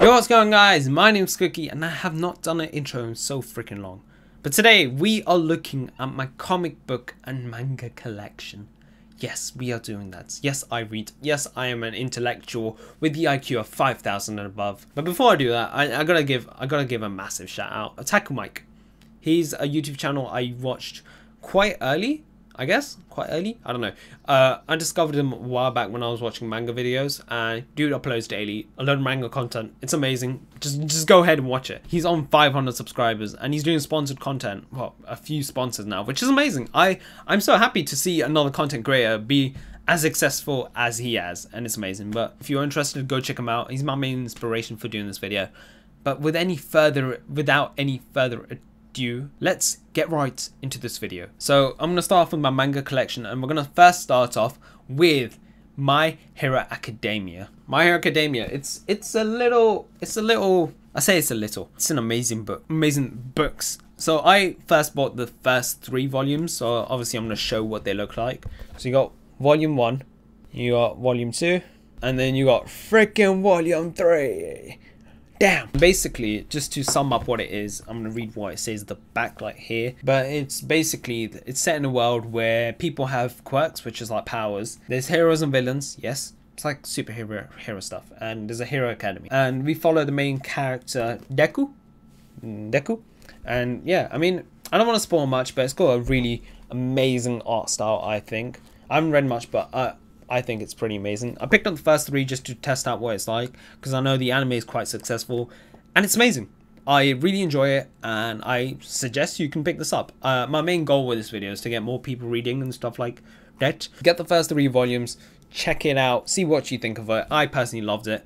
Yo, what's going on, guys? My name's Squeaky and I have not done an intro in so freaking long. But today we are looking at my comic book and manga collection. Yes, we are doing that. Yes, I read. Yes, I am an intellectual with the IQ of 5,000 and above. But before I do that, I gotta give a massive shout out. Otaku Mike. He's a YouTube channel I watched quite early. I guess quite early, I don't know. I discovered him a while back when I was watching manga videos. Dude uploads daily a lot of manga content. It's amazing. Just go ahead and watch it. He's on 500 subscribers and he's doing sponsored content. Well, a few sponsors now, which is amazing. I'm so happy to see another content creator be as successful as he has, and it's amazing. But if you're interested, go check him out. He's my main inspiration for doing this video. But without any further ado, let's get right into this video. So I'm gonna start off with my manga collection, and we're gonna first start off with My Hero Academia. My Hero Academia, it's an amazing book, amazing books. So I first bought the first three volumes, so obviously I'm gonna show what they look like. So you got volume 1, you got volume 2, and then you got freaking volume 3. Damn. Basically, just to sum up what it is, I'm going to read what it says at the back like here. But it's basically, it's set in a world where people have quirks, which is like powers. There's heroes and villains, yes. It's like hero stuff. And there's a hero academy. And we follow the main character, Deku. And yeah, I mean, I don't want to spoil much, but it's got a really amazing art style, I think. I haven't read much, but I think it's pretty amazing. I picked up the first three just to test out what it's like, because I know the anime is quite successful and it's amazing. I really enjoy it and I suggest you can pick this up. My main goal with this video is to get more people reading and stuff like that. Get the first three volumes, check it out, see what you think of it. I personally loved it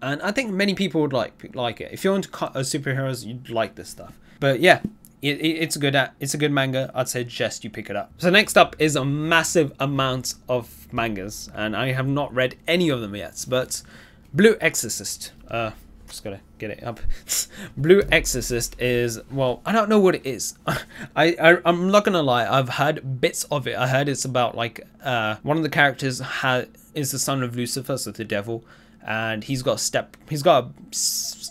and I think many people would like it. If you're into superheroes, you'd like this stuff. But yeah, it's a good manga. I'd suggest you pick it up. So next up is a massive amount of mangas, and I have not read any of them yet. But Blue Exorcist, just gotta get it up. Blue Exorcist is, well, I don't know what it is. I'm not gonna lie. I've heard bits of it. I heard it's about like one of the characters is the son of Lucifer, so the devil. And he's got a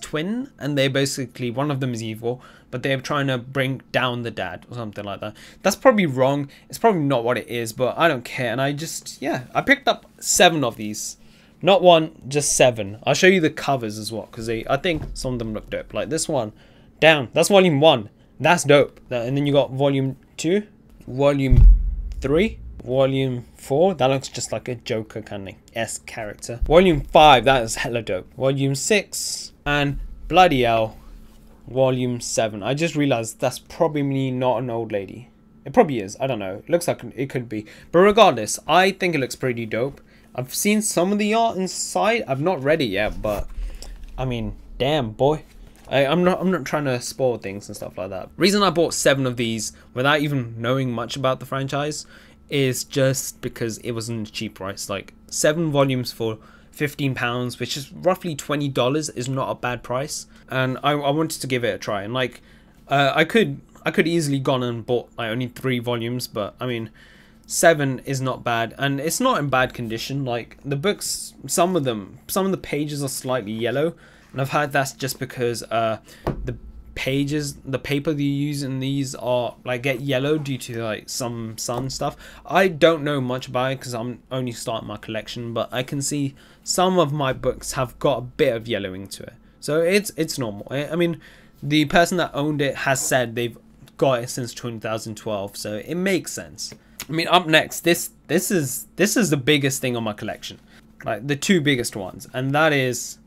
twin, and they basically, one of them is evil, but they're trying to bring down the dad or something like that. That's probably wrong. It's probably not what it is, but I don't care. And I just, yeah, I picked up 7 of these, not 1, just 7. I'll show you the covers as well, because I think some of them look dope. Like this one, damn, that's volume 1. That's dope. And then you got volume 2, volume 3. Volume 4, that looks just like a Joker kind of S character. Volume 5, that is hella dope. Volume 6, and bloody hell, volume 7. I just realized that's probably not an old lady. It probably is, I don't know. It looks like it could be. But regardless, I think it looks pretty dope. I've seen some of the art inside. I've not read it yet, but I mean, damn boy. I'm not trying to spoil things and stuff like that. Reason I bought 7 of these without even knowing much about the franchise is just because it was on a cheap price. Like 7 volumes for £15, which is roughly $20, is not a bad price. And I wanted to give it a try. And like, I could easily gone and bought like only 3 volumes, but I mean, 7 is not bad, and it's not in bad condition. Like the books, some of the pages are slightly yellow, and I've heard that's just because the paper they use in these are like get yellow due to like some sun stuff. I don't know much about it because I'm only starting my collection, but I can see some of my books have got a bit of yellowing to it, so it's normal. I mean, the person that owned it has said they've got it since 2012, so it makes sense. I mean, up next, this is the biggest thing on my collection, like the 2 biggest ones, and that is,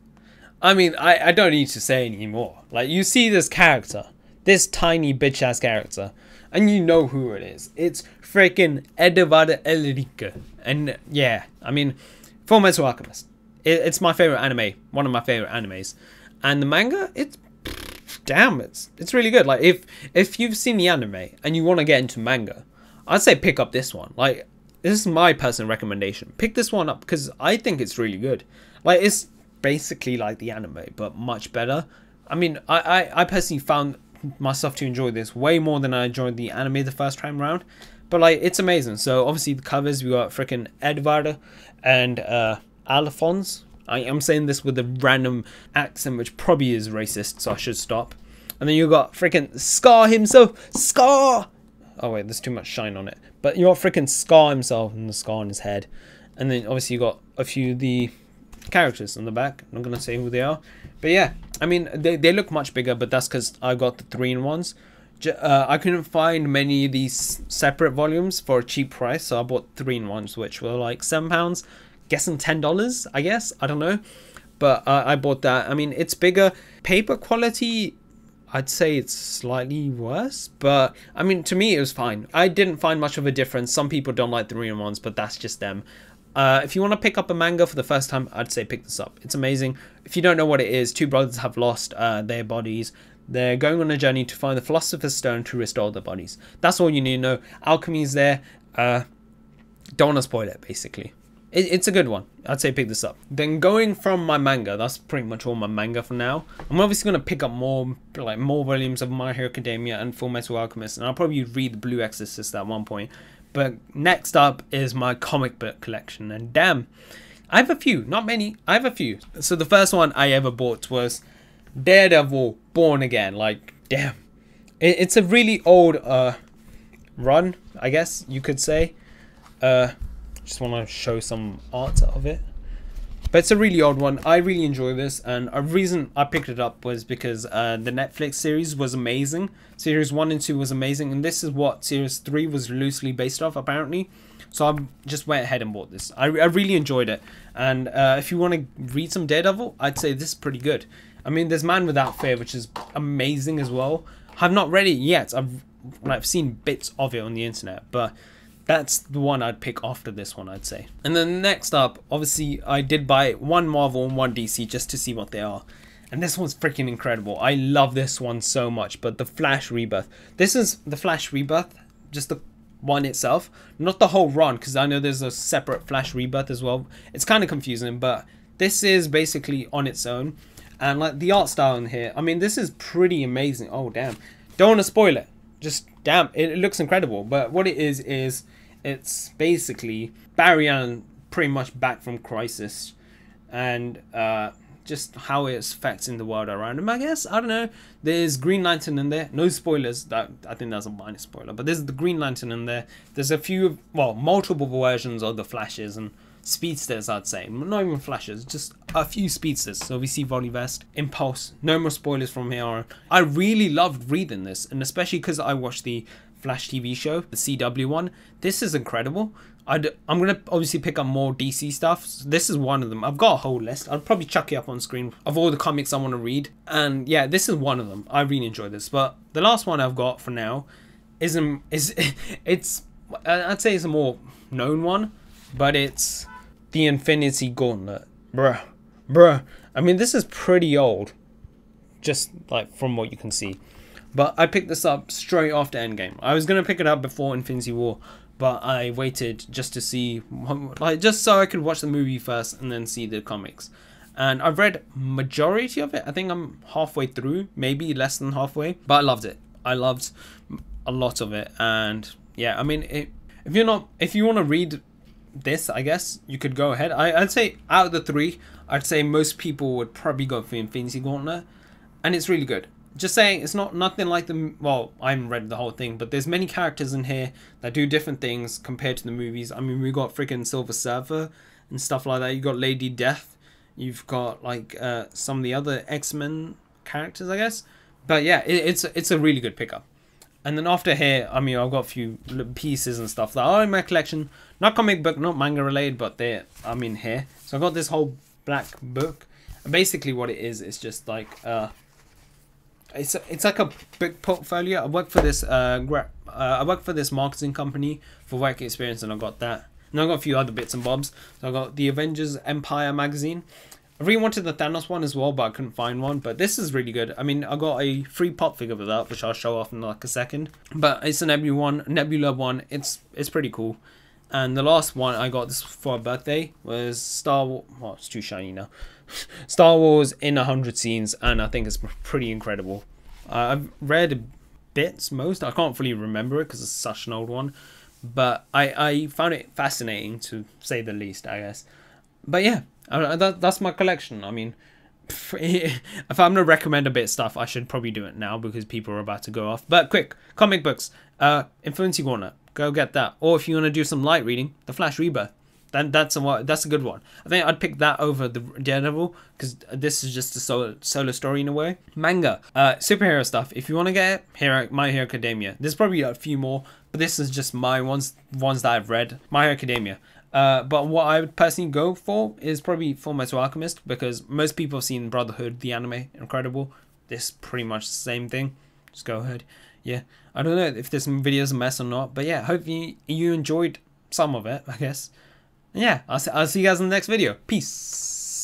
I mean, I don't need to say anymore. Like, you see this character, this tiny bitch ass character, and you know who it is. It's freaking Edward Elric. And yeah, I mean, Fullmetal Alchemist. It's my favorite anime, one of my favorite animes. And the manga, it's really good. Like, if you've seen the anime and you want to get into manga, I'd say pick up this one. Like, this is my personal recommendation. Pick this one up because I think it's really good. Like, it's basically like the anime but much better. I mean, I personally found myself to enjoy this way more than I enjoyed the anime the first time around, but like, it's amazing. So obviously the covers, we got freaking Edward and Alphonse. I am saying this with a random accent, which probably is racist, so I should stop. And then you got freaking Scar himself. Scar! Oh wait, there's too much shine on it. But you got freaking Scar himself and the scar on his head. And then obviously you got a few of the characters on the back. I'm not going to say who they are. But yeah, I mean, they look much bigger, but that's because I got the 3-in-1s. I couldn't find many of these separate volumes for a cheap price, so I bought 3-in-1s, which were like £7, guessing $10, I guess. I don't know. But I bought that. I mean, it's bigger. Paper quality, I'd say it's slightly worse, but I mean, to me, it was fine. I didn't find much of a difference. Some people don't like 3-in-1s, but that's just them. If you want to pick up a manga for the first time, I'd say pick this up. It's amazing. If you don't know what it is, two brothers have lost their bodies. They're going on a journey to find the Philosopher's Stone to restore their bodies. That's all you need to know. Alchemy's there. Don't want to spoil it, basically. It's a good one. I'd say pick this up. Then going from my manga, that's pretty much all my manga for now. I'm obviously going to pick up more volumes of My Hero Academia and Fullmetal Alchemist, and I'll probably read the Blue Exorcist at one point. But next up is my comic book collection, and damn, I have a few. Not many, I have a few. So the first one I ever bought was Daredevil Born Again. Like, damn, it's a really old run, I guess you could say. Just want to show some art of it, but it's a really old one. I really enjoy this, and a reason I picked it up was because the Netflix series was amazing. Series 1 and 2 was amazing, and this is what series 3 was loosely based off, apparently. So I just went ahead and bought this. I really enjoyed it, and if you want to read some Daredevil, I'd say this is pretty good. I mean, there's Man Without Fear, which is amazing as well. I've not read it yet. I've seen bits of it on the internet, but that's the one I'd pick after this one, I'd say. And then next up, obviously, I did buy one Marvel and one DC just to see what they are. And this one's freaking incredible. I love this one so much. But the Flash Rebirth. This is the Flash Rebirth, just the one itself. Not the whole run, because I know there's a separate Flash Rebirth as well. It's kind of confusing, but this is basically on its own. And like the art style in here, I mean, this is pretty amazing. Oh, damn. Don't want to spoil it. Just, damn, it looks incredible. But what it is... It's basically Barry Allen pretty much back from Crisis, and just how it's affecting the world around him, I guess. I don't know. There's Green Lantern in there. No spoilers. I think that's a minor spoiler. But there's the Green Lantern in there. There's a few, well, multiple versions of the Flashes and Speedsters, I'd say. Not even Flashes, just a few Speedsters. So we see Vollyvest, Impulse. No more spoilers from here on. I really loved reading this, and especially because I watched the Flash TV show, the CW one. This is incredible. I'm going to obviously pick up more DC stuff. This is one of them. I've got a whole list. I'll probably chuck it up on screen of all the comics I want to read. And yeah, this is one of them. I really enjoy this. But the last one I've got for now is I'd say it's a more known one, but it's the Infinity Gauntlet. Bruh. I mean, this is pretty old, just like from what you can see. But I picked this up straight after Endgame. I was going to pick it up before Infinity War, but I waited just to see, like, just so I could watch the movie first and then see the comics. And I've read majority of it. I think I'm halfway through, maybe less than halfway. But I loved it. I loved a lot of it. And yeah, I mean, if you want to read this, I guess you could go ahead. I'd say out of the three, I'd say most people would probably go for Infinity Gauntlet, and it's really good. Just saying, it's nothing like the... Well, I haven't read the whole thing, but there's many characters in here that do different things compared to the movies. I mean, we got freaking Silver Surfer and stuff like that. You got Lady Death. You've got, like, some of the other X-Men characters, I guess. But yeah, it's a really good pickup. And then after here, I mean, I've got a few pieces and stuff that are in my collection. Not comic book, not manga related, but they're, I mean, here. So I've got this whole black book. And basically what it is, it's just like... It's like a big portfolio. I work for this marketing company for work experience, and I got that. And I got a few other bits and bobs. So I got the Avengers Empire magazine. I really wanted the Thanos one as well, but I couldn't find one. But this is really good. I mean, I got a free pop figure with that, which I'll show off in like a second. But it's a Nebula one. It's pretty cool. And the last one I got this for my birthday was Star Wars. Oh, it's too shiny now. Star Wars in 100 scenes, and I think it's pretty incredible. I've read bits, most. I can't fully remember it because it's such an old one. But I found it fascinating, to say the least, I guess. But yeah, That's my collection. I mean, if I'm gonna recommend a bit of stuff, I should probably do it now because people are about to go off. But quick, comic books, Infinity Gauntlet, go get that. Or if you want to do some light reading, The Flash Rebirth. Then that's a good one. I think I'd pick that over the Daredevil because this is just a solo story in a way. Manga, superhero stuff. If you want to get it, My Hero Academia. There's probably a few more, but this is just my ones that I've read. My Hero Academia. But what I would personally go for is probably Fullmetal Alchemist because most people have seen Brotherhood, the anime, incredible. This is pretty much the same thing. Just go ahead. Yeah, I don't know if this video is a mess or not, but yeah, hopefully you enjoyed some of it, I guess. Yeah, I'll see you guys in the next video. Peace.